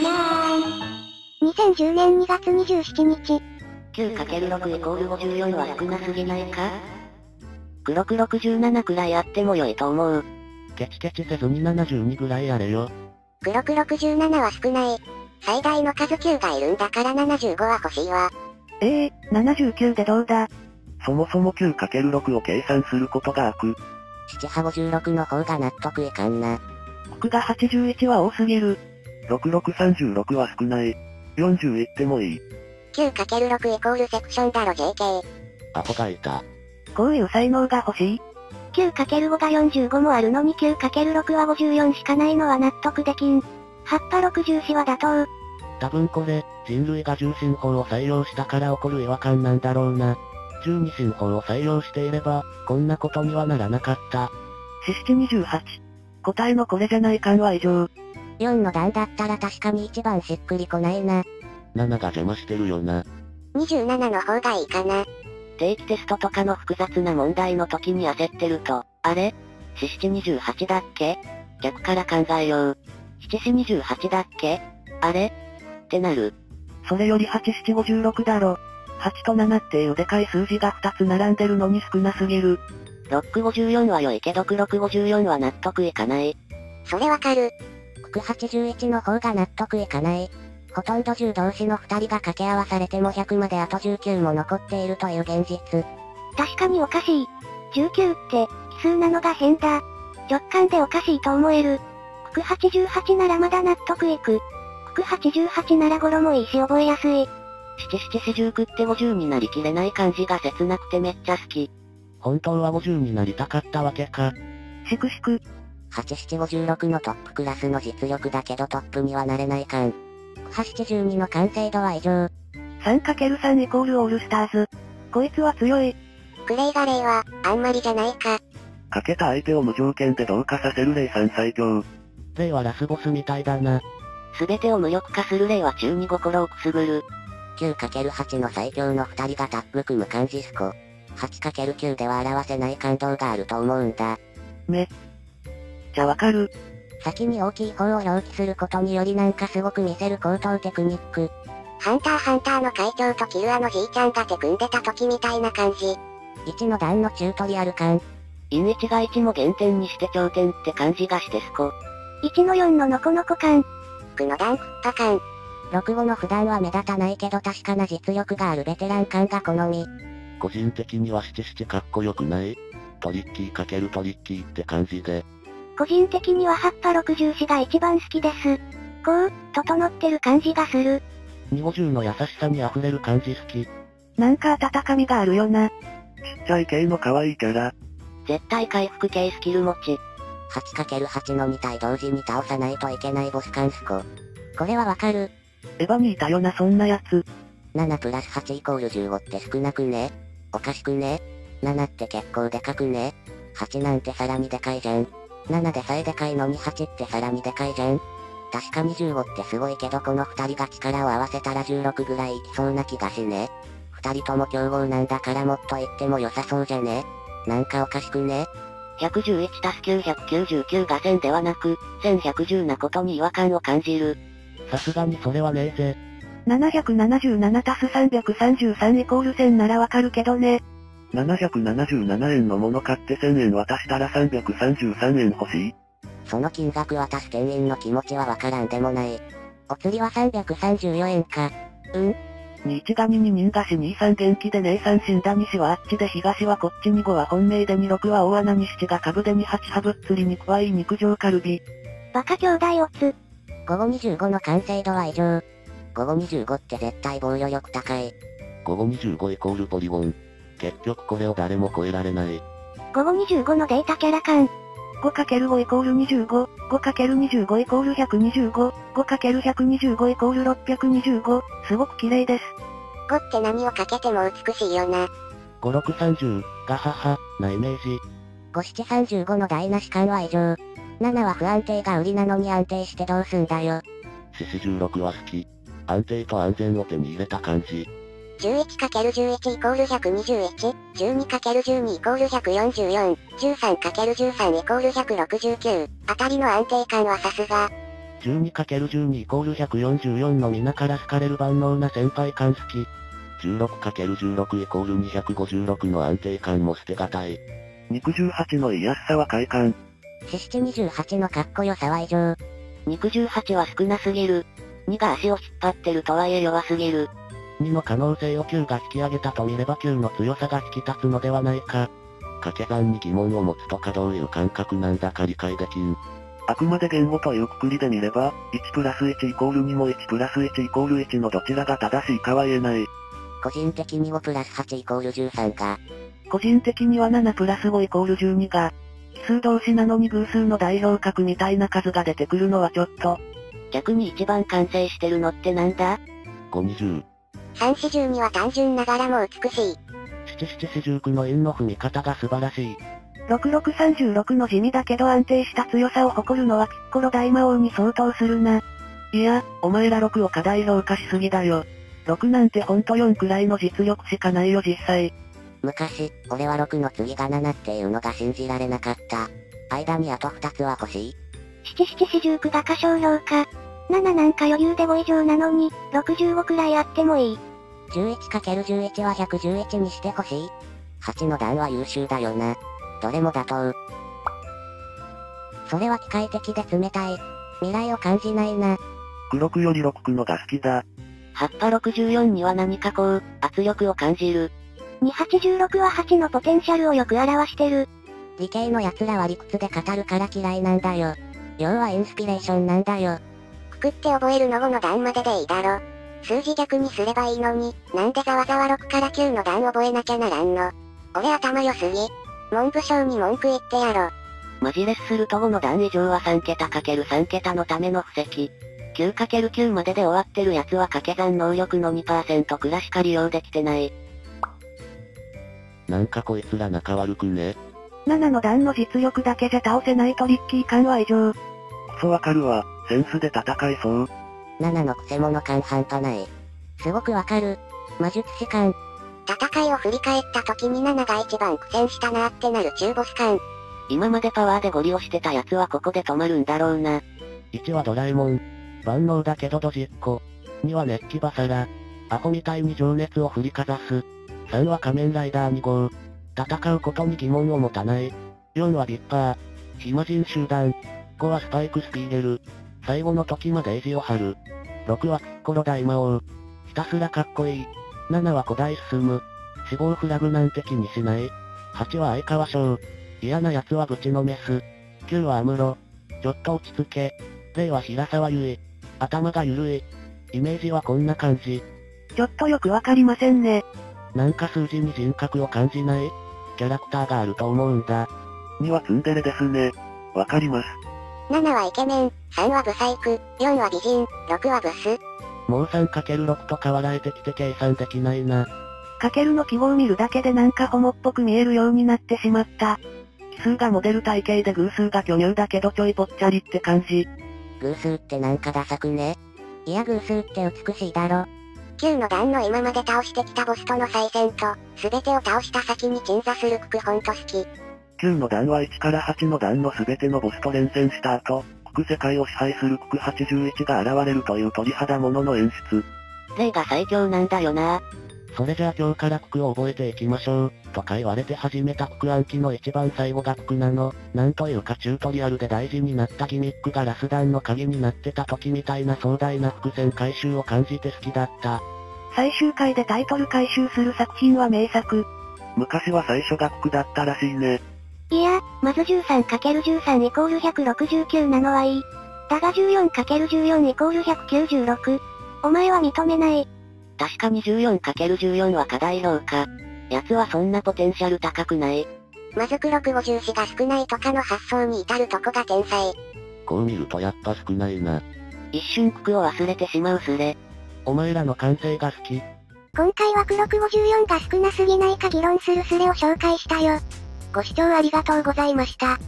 はやーい。2010年2月27日。9×6 イコール54は少なすぎないか？黒く67くらいあっても良いと思う。ケチケチせずに72ぐらいあれよ。黒く67は少ない。最大の数9がいるんだから75は欲しいわ。79でどうだ？そもそも 9×6 を計算することが悪。7波56の方が納得いかんな。6が81は多すぎる。6636は少ない。40いってもいい。9×6 イコールセクションだろ JK。アホがいた。こういう才能が欲しい。9×5 が45もあるのに 9×6 は54しかないのは納得できん。8波64は妥当。多分これ、人類が10進法を採用したから起こる違和感なんだろうな。12進法を採用していれば、こんなことにはならなかった。4728。答えのこれじゃない感は異常。4の段だったら確かに一番しっくりこないな。7が邪魔してるよな。27の方がいいかな。定期テストとかの複雑な問題の時に焦ってると、あれ？4728だっけ？逆から考えよう。7428だっけ？あれ？ってなる。それより8756だろ。8と7っていうでかい数字が2つ並んでるのに少なすぎる。654は良いけど654は納得いかない。それわかる。981の方が納得いかない。ほとんど10同士の2人が掛け合わされても100まであと19も残っているという現実。確かにおかしい。19って、奇数なのが変だ。直感でおかしいと思える。988ならまだ納得いく。988なら語呂もいいし覚えやすい。7749って50になりきれない感じが切なくてめっちゃ好き。本当は50になりたかったわけか。しくしく。8756のトップクラスの実力だけどトップにはなれない感。982の完成度は異常。3×3 イコールオールスターズ。こいつは強い。クレイが例は、あんまりじゃないか。かけた相手を無条件で同化させる例3最強。例はラスボスみたいだな。すべてを無力化する例は中に心をくすぐる。9×8 の最強の2人がタッグ組む感じすこ。8×9 では表せない感動があると思うんだ。めっちゃわかる。先に大きい方を表記することによりなんかすごく見せる高等テクニック。ハンターハンターの会長とキルアのじいちゃんが手組んでた時みたいな感じ。1の段のチュートリアル感。因1が1も原点にして頂点って感じがしてすこ。1の4のノコノコ感。9の段クッパ感。65の普段は目立たないけど確かな実力があるベテラン感が好み。個人的には77かっこよくない？トリッキー×トリッキーって感じで。個人的には8波64が一番好きです。こう、整ってる感じがする。250の優しさに溢れる感じ好き。なんか温かみがあるよな。ちっちゃい系の可愛いキャラ。絶対回復系スキル持ち。8×8 の2体同時に倒さないといけないボス感すこ。これはわかる。エヴァにいたよなそんなやつ。7+8 イコール15って少なくね？おかしくね？7って結構でかくね？8なんてさらにでかいじゃん。7でさえでかいのに8ってさらにでかいじゃん。確かに15ってすごいけどこの2人が力を合わせたら16ぐらいいきそうな気がしね？2人とも強豪なんだからもっといっても良さそうじゃね？なんかおかしくね？111+999 が1000ではなく、1110なことに違和感を感じる。さすがにそれはねえぜ。777+333 イコール1000ならわかるけどね。777円のもの買って1000円渡したら333円欲しい。その金額渡す店員の気持ちはわからんでもない。お釣りは334円か。うん。21が2に人がし23元気で03死んだ西はあっちで東はこっちに5は本命で26は大穴に7が株で28はぶっつり肉はいい肉上カルビ。バカ兄弟おつ。午後25の完成度は異常。午後25って絶対防御力高い。午後25イコールポリゴン。結局これを誰も超えられない。午後25のデータキャラ感。5×5 イコール25、5×25 イコール125、5×125 イコール625、すごく綺麗です。5って何をかけても美しいよな。5630、ガハハ、なイメージ。5735の台無し感は異常。7は不安定が売りなのに安定してどうすんだよ。46は好き。安定と安全を手に入れた感じ。11×11 イコール121、12×12 イコール144、13×13 イコール169、あたりの安定感はさすが。12×12=144 の皆から好かれる万能な先輩感好き。16×16=256 の安定感も捨てがたい。肉18の癒やしさは快感。シシチ28のかっこよさは異常。肉18は少なすぎる。2が足を引っ張ってるとはいえ弱すぎる。2の可能性を9が引き上げたと見れば9の強さが引き立つのではないか。掛け算に疑問を持つとかどういう感覚なんだか理解できん。あくまで言語という括りで見れば、1+1=2も1+1=1のどちらが正しいかは言えない。個人的に5+8=13か。個人的には7+5=12が、奇数同士なのに偶数の代表格みたいな数が出てくるのはちょっと。逆に一番完成してるのってなんだ ?520。342は単純ながらも美しい。749の韻の踏み方が素晴らしい。6636の地味だけど安定した強さを誇るのはピッコロ大魔王に相当するな。いや、お前ら6を過大評価しすぎだよ。6なんてほんと4くらいの実力しかないよ実際。昔、俺は6の次が7っていうのが信じられなかった。間にあと2つは欲しい。7749が過小評価。7なんか余裕で5以上なのに、65くらいあってもいい。11×11は111にしてほしい。8の段は優秀だよな。どれも妥当。それは機械的で冷たい。未来を感じないな。黒くより6くのが好きだ。8×64には何かこう、圧力を感じる。2×8=16は8のポテンシャルをよく表してる。理系の奴らは理屈で語るから嫌いなんだよ。要はインスピレーションなんだよ。くくって覚えるの5の段まででいいだろ。数字逆にすればいいのに、なんでざわざわ6から9の段覚えなきゃならんの。俺頭良すぎ。文部省に文句言ってやろ。マジレスすると5の段以上は3桁×3桁のための布石。9×9までで終わってるやつは掛け算能力の 2% くらしか利用できてない。なんかこいつら仲悪くね。7の段の実力だけじゃ倒せないトリッキー感は異常。クソわかるわ、センスで戦いそう。7のクセモノ感半端ない。すごくわかる。魔術師感。戦いを振り返った時に7が一番苦戦したなーってなる中ボス感。今までパワーでゴリ押してたやつはここで止まるんだろうな。1はドラえもん。万能だけどドジっ子。2は熱気バサラ。アホみたいに情熱を振りかざす。3は仮面ライダー2号。戦うことに疑問を持たない。4はビッパー。暇人集団。5はスパイクスピーゲル。最後の時まで意地を張る。6はピッコロ大魔王。ひたすらかっこいい。7は古代進む。死亡フラグなんて気にしない。8は相川翔。嫌な奴は愚痴のメス。9は安室。ちょっと落ち着け。0は平沢優衣。頭がゆるい。イメージはこんな感じ。ちょっとよくわかりませんね。なんか数字に人格を感じないキャラクターがあると思うんだ。2はツンデレですね。わかります。7はイケメン、3はブサイク、4は美人、6はブス。もう 3×6 とか笑えてきて計算できないな。かけるの記号を見るだけでなんかホモっぽく見えるようになってしまった。奇数がモデル体型で偶数が巨乳だけどちょいぽっちゃりって感じ。偶数ってなんかダサくね。いや偶数って美しいだろ。9の段の今まで倒してきたボスとの再戦と、すべてを倒した先に鎮座する九九ほんと好き。9の段は1から8の段のすべてのボスと連戦した後、九九世界を支配する九九81が現れるという鳥肌ものの演出。霊が最強なんだよな。それじゃあ今日から九九を覚えていきましょう、とか言われて始めた九九暗記の一番最後が九九なの。なんというかチュートリアルで大事になったギミックがラス段の鍵になってた時みたいな壮大な伏線回収を感じて好きだった。最終回でタイトル回収する作品は名作。昔は最初が九九だったらしいね。いや、まず 13×13=169 なのはいい。だが 14×14=196。お前は認めない。確かに 14×14 は過大評価。奴はそんなポテンシャル高くない。まず6×554が少ないとかの発想に至るとこが天才。こう見るとやっぱ少ないな。一瞬九九を忘れてしまうすれ。お前らの感性が好き。今回は6×554が少なすぎないか議論するスレを紹介したよ。ご視聴ありがとうございました。